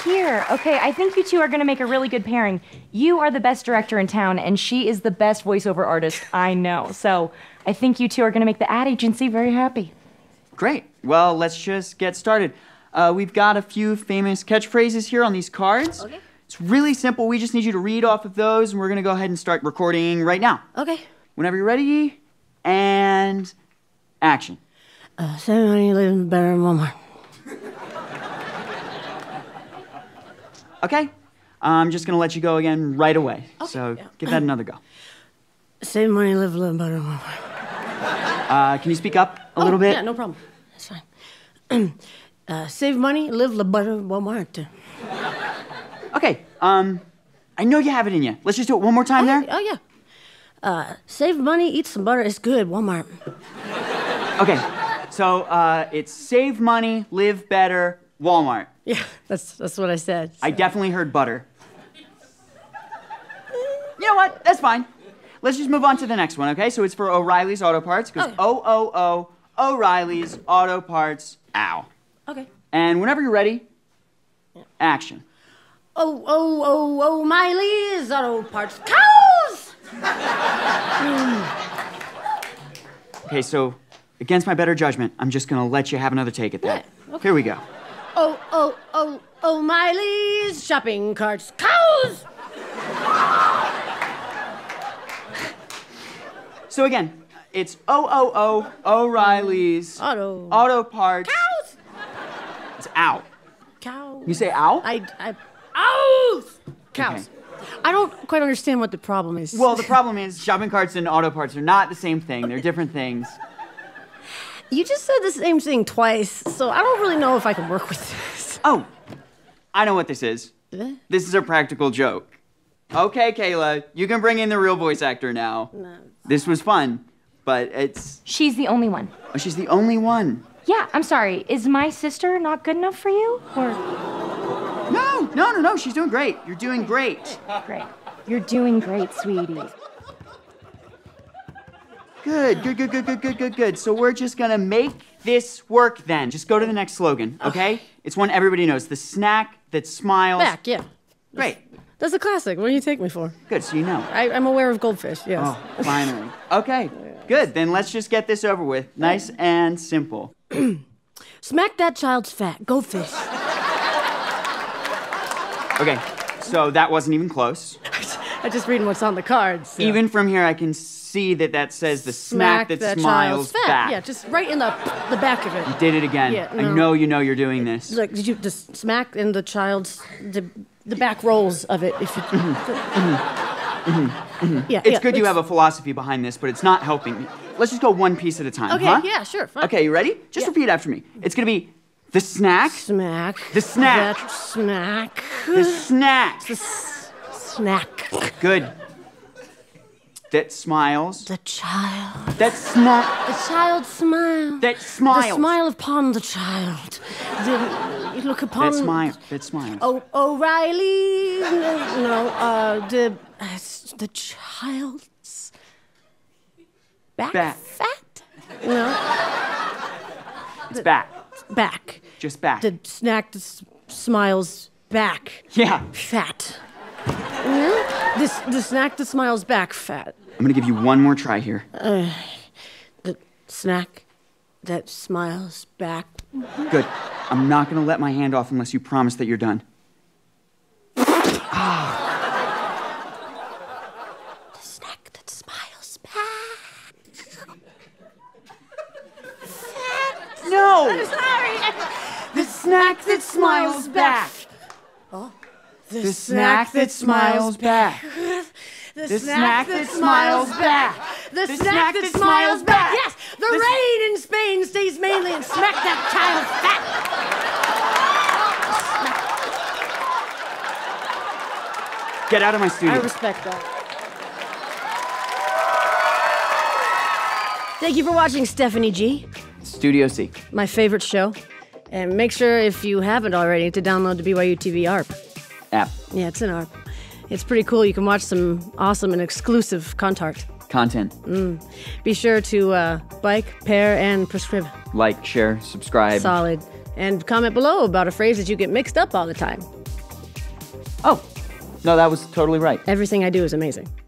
here. Okay, I think you two are gonna make a really good pairing. You are the best director in town, and she is the best voiceover artist I know. So I think you two are gonna make the ad agency very happy. Great. Well, let's just get started. We've got a few famous catchphrases here on these cards. Okay. It's really simple. We just need you to read off of those, and we're gonna go ahead and start recording right now. Okay. Whenever you're ready, and action. Somebody lives better in Walmart. Okay, I'm just gonna let you go again right away. Okay, so yeah. Give that another go. Save money, live a little better. Can you speak up a little bit? Yeah, no problem. That's fine. Save money, live a better Walmart. Okay, I know you have it in you. Let's just do it one more time there. Oh yeah. Save money, eat some butter. It's good, Walmart. Okay, so it's save money, live better, Walmart. Yeah, that's what I said. So. I definitely heard butter. You know what? That's fine. Let's just move on to the next one, okay? So it's for O'Reilly's Auto Parts. It goes O-O-O, O'Reilly's Auto Parts, ow. Okay. And whenever you're ready, action. O'Reilly's Auto Parts, cows! Okay, so against my better judgment, I'm just gonna let you have another take at that. Yeah, okay. Here we go. O'Reilly's shopping carts, cows! So again, it's O'Reilly's auto parts. Cows! It's ow. Cows. You say ow? Ows! Cows. Okay. I don't quite understand what the problem is. Well, the problem is shopping carts and auto parts are not the same thing. They're different things. You just said the same thing twice, so I don't really know if I can work with this. Oh, I know what this is. This is a practical joke. Okay, Kayla, you can bring in the real voice actor now. No. This was fun, but it's... She's the only one. Oh, she's the only one. Yeah, I'm sorry. Is my sister not good enough for you, or...? No, she's doing great. You're doing great. Great. You're doing great, sweetie. Good. So we're just gonna make this work then. Just go to the next slogan, okay? It's one everybody knows, the snack that smiles. Back, yeah. Great. That's a classic. What do you take me for? Good, so you know. I'm aware of Goldfish, yes. Oh, finally. Okay, good. Then let's just get this over with. Nice and simple. Smack that child's fat, Goldfish. Okay, so that wasn't even close. I'm just reading what's on the cards. So. Even from here, I can see that says the snack that smiles back. Yeah, just right in the back of it. You did it again. Yeah, no. I know you know you're doing this. Look, did you just smack in the child's the back rolls of it? If you. It's good you have a philosophy behind this, but it's not helping me. Let's just go one piece at a time. Okay. Huh? Yeah. Sure. Fine. Okay. You ready? Just repeat after me. It's gonna be. The snack. Smack. The snack. That snack. The snack. The snack. Good. That smiles. The child. That snack. The child smiles. That smiles. The smile upon the child. You look upon. That smile. That smiles. Oh, O'Reilly. The child's back. Fat. No. It's back. Back. Just back. The snack that smiles back. Yeah. Fat. The snack that smiles back fat. I'm gonna give you one more try here. The snack that smiles back. Good. I'm not gonna let my hand off unless you promise that you're done. The snack that smiles back. Fat. No. I'm sorry. The snack that smiles back. Oh. The snack that smiles back. The snack that smiles back. The snack that smiles back. Yes, the rain in Spain stays mainly and smack that child fat. Get out of my studio. I respect that. Thank you for watching Stephanie G. Studio C. My favorite show. And make sure, if you haven't already, to download the BYUtv ARP. App. Yeah, it's an ARP. It's pretty cool. You can watch some awesome and exclusive content. Be sure to like, pair, and prescribe. Like, share, subscribe. Solid. And comment below about a phrase that you get mixed up all the time. Oh, no, that was totally right. Everything I do is amazing.